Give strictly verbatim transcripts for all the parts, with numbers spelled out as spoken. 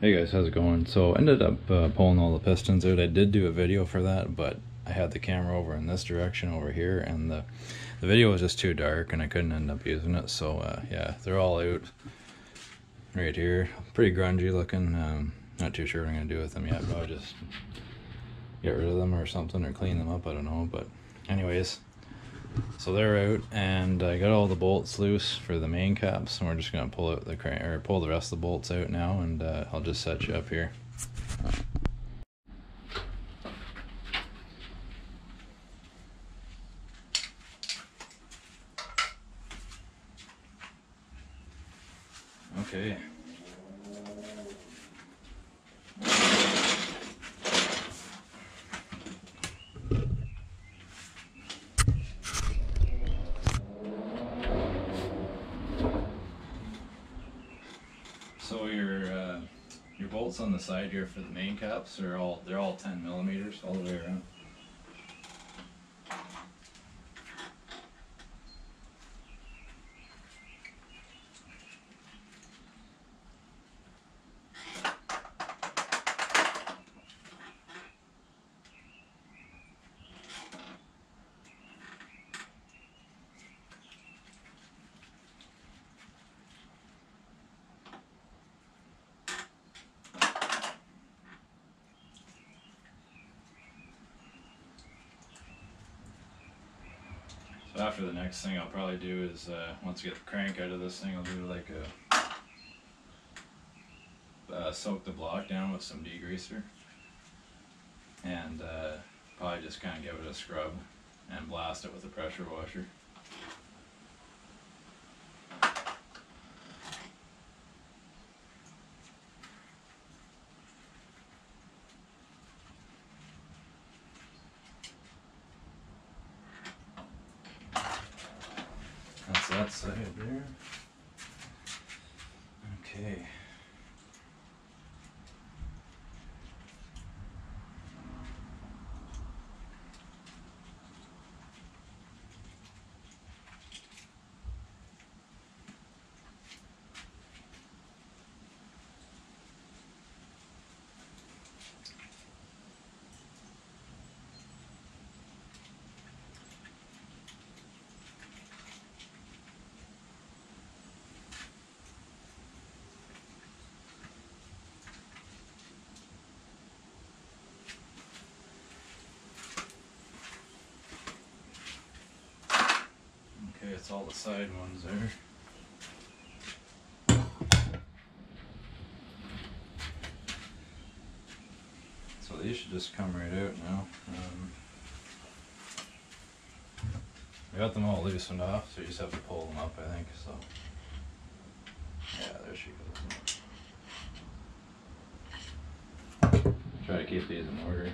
Hey guys, how's it going? So I ended up uh, pulling all the pistons out. I did do a video for that, but I had the camera over in this direction over here, and the, the video was just too dark and I couldn't end up using it. So uh, yeah, they're all out right here. Pretty grungy looking. Um, not too sure what I'm going to do with them yet. Probably just get rid of them or something, or clean them up, I don't know. But anyways, so they're out, and I got all the bolts loose for the main caps, and we're just gonna pull out the crank, or pull the rest of the bolts out now, and uh, I'll just set you up here. Okay. So your uh, your bolts on the side here for the main caps are all they're all ten millimeters all the way around. After the next thing I'll probably do is, uh, once I get the crank out of this thing, I'll do like a, uh, soak the block down with some degreaser, and uh, probably just kind of give it a scrub and blast it with a pressure washer. That side there. Okay. It's all the side ones there. So these should just come right out now. Um, I got them all loosened off, so you just have to pull them up, I think. So yeah, there she goes. Try to keep these in order.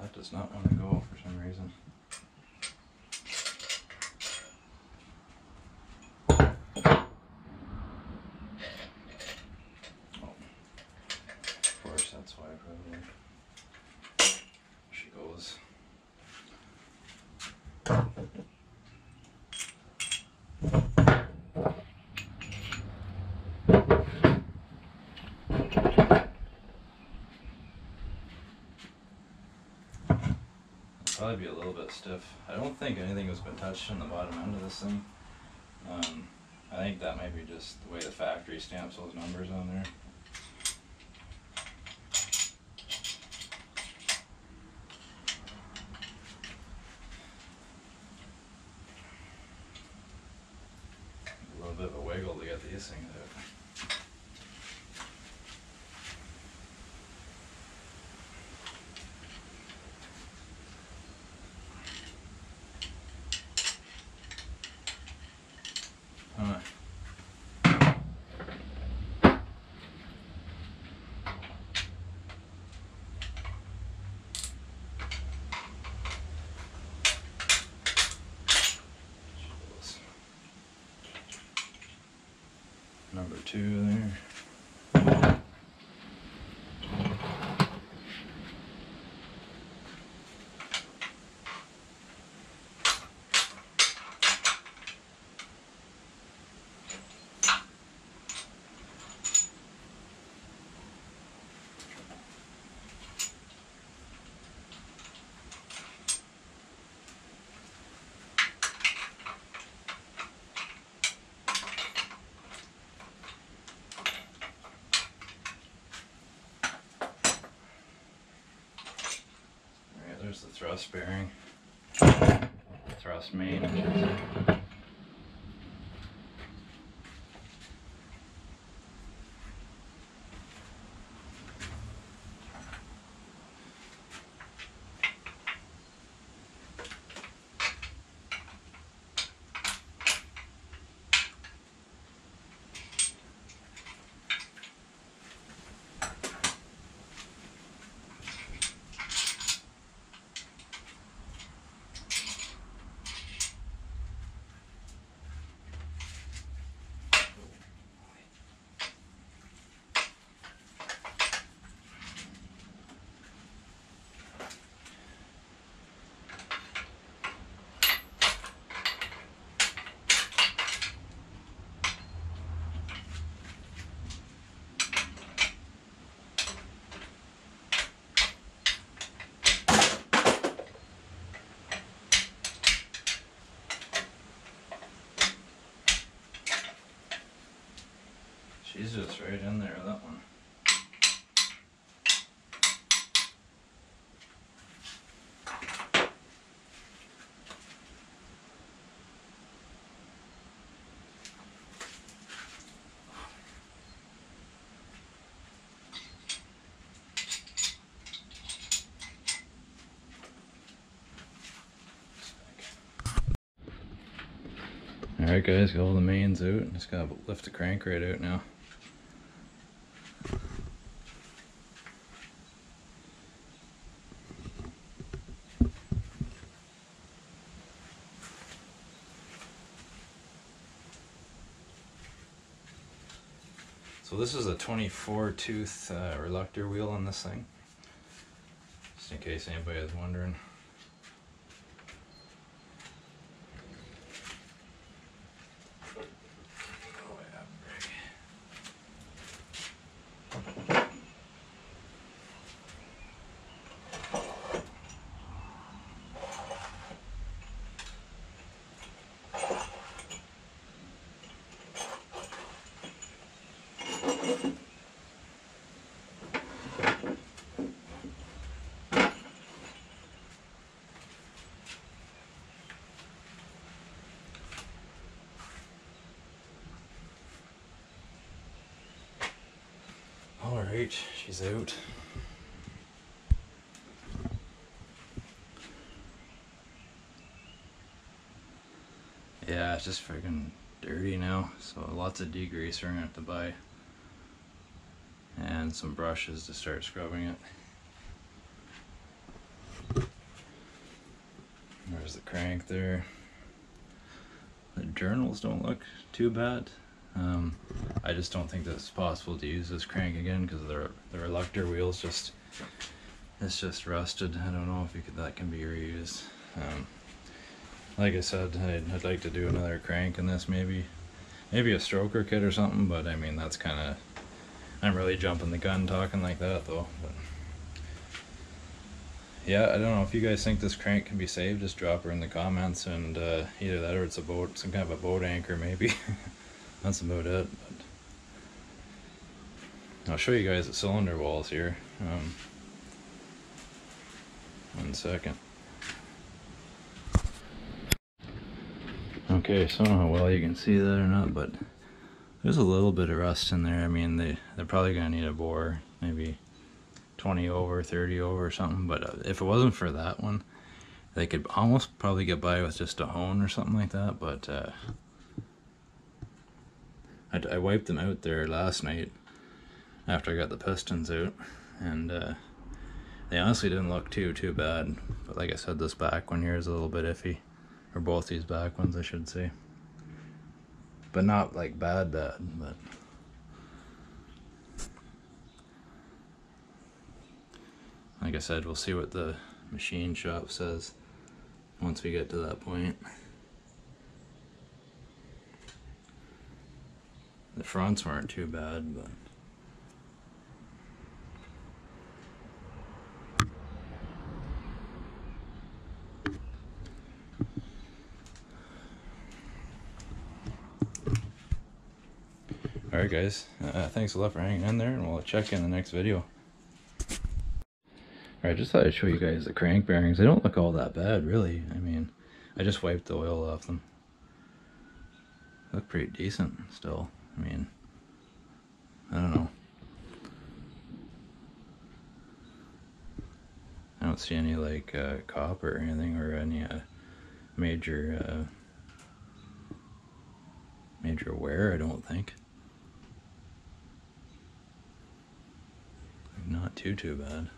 That does not want to go for some reason. Oh, of course, that's why probably. There she goes. Probably be a little bit stiff. I don't think anything has been touched on the bottom end of this thing. Um, I think that might be just the way the factory stamps those numbers on there. A little bit of a wiggle to get these things out. number two there. There's the thrust bearing, thrust main. She's just right in there, that one. Alright guys, got all the mains out, and just gotta lift the crank right out now. So this is a twenty-four tooth uh, reluctor wheel on this thing, just in case anybody is wondering. Alright, she's out. Yeah, it's just freaking dirty now, so lots of degreaser I'm gonna have to buy. And some brushes to start scrubbing it. There's the crank there. The journals don't look too bad. Um, I just don't think that it's possible to use this crank again because the the reluctor wheel's just it's just rusted. I don't know if you could, that can be reused. Um, like I said, I'd, I'd like to do another crank in this, maybe maybe a stroker kit or something. But I mean, that's kind of, I'm really jumping the gun talking like that though. But yeah, I don't know if you guys think this crank can be saved. Just drop her in the comments, and uh, either that or it's a boat, some kind of a boat anchor maybe. That's about it, but I'll show you guys the cylinder walls here. Um, one second. Okay, so I don't know how well you can see that or not, but there's a little bit of rust in there. I mean, they, they're probably going to need a bore, maybe twenty over, thirty over or something, but if it wasn't for that one, they could almost probably get by with just a hone or something like that, but... Uh, I, I wiped them out there last night after I got the pistons out, and uh, they honestly didn't look too too bad, but like I said, this back one here is a little bit iffy, or both these back ones I should say, but not like bad bad, but like I said, we'll see what the machine shop says once we get to that point. The fronts weren't too bad, but alright guys, uh, thanks a lot for hanging in there, and we'll check in the next video. Alright, just thought I'd show you guys the crank bearings. They don't look all that bad, really. I mean, I just wiped the oil off them. They look pretty decent still. I mean, I don't know. I don't see any like uh, copper or anything, or any uh, major, uh, major wear, I don't think. Not too, too bad.